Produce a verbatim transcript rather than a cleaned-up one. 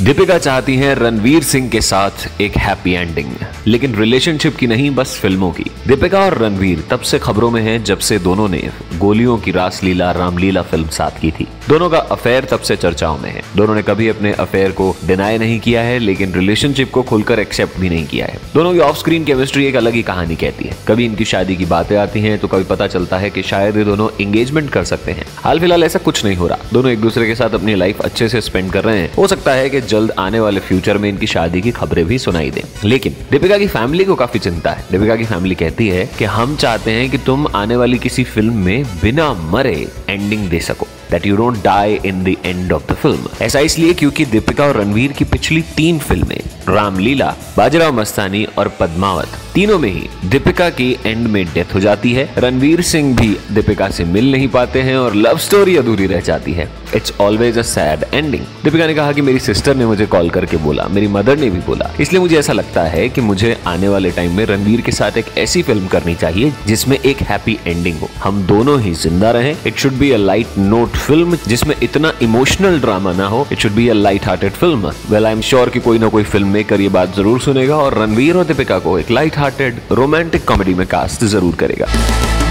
दीपिका चाहती हैं रणवीर सिंह के साथ एक हैप्पी एंडिंग, लेकिन रिलेशनशिप की नहीं, बस फिल्मों की। दीपिका और रणवीर तब से खबरों में हैं जब से दोनों ने गोलियों की रासलीला रामलीला फिल्म साथ की थी। दोनों का अफेयर तब से चर्चाओं में है। दोनों ने कभी अपने अफेयर को डिनाई नहीं किया है, लेकिन रिलेशनशिप को खुलकर एक्सेप्ट भी नहीं किया है। दोनों की ऑफ स्क्रीन केमिस्ट्री एक अलग ही कहानी कहती है। कभी इनकी शादी की बातें आती है तो कभी पता चलता है कि शायद ये दोनों एंगेजमेंट कर सकते हैं। हाल फिलहाल ऐसा कुछ नहीं हो रहा। दोनों एक दूसरे के साथ अपनी लाइफ अच्छे से स्पेंड कर रहे हैं। हो सकता है कि जल्द आने वाले फ्यूचर में इनकी शादी की खबरें भी सुनाई दें। लेकिन दीपिका की फैमिली को काफी चिंता है। दीपिका की फैमिली कहती है कि हम चाहते हैं कि तुम आने वाली किसी फिल्म में बिना मरे एंडिंग दे सको। That you don't die in the end of the film. ऐसा इसलिए क्योंकि दीपिका और रणवीर की पिछली तीन फिल्में रामलीला, बाजीराव मस्तानी और पद्मावत, तीनों में ही दीपिका की एंड में डेथ हो जाती है। रणवीर सिंह भी दीपिका से मिल नहीं पाते हैं और लव स्टोरी अधूरी रह जाती है। It's always a sad ending. Deepika ने कहा कि मेरी सिस्टर ने मुझे कॉल करके बोला, मेरी मदर ने भी बोला, इसलिए मुझे ऐसा लगता है कि मुझे आने वाले टाइम में रणवीर के साथ एक ऐसी फिल्म करनी चाहिए जिसमें एक हैप्पी एंडिंग हो, हम दोनों ही जिंदा रहें। It should be a light note film जिसमें इतना इमोशनल ड्रामा ना हो। It should be a light hearted film. Well I am sure कि कोई ना कोई फिल्म मेकर ये बात जरूर सुनेगा और रणवीर और दीपिका को एक लाइट हार्टेड रोमांटिक कॉमेडी में कास्ट जरूर करेगा।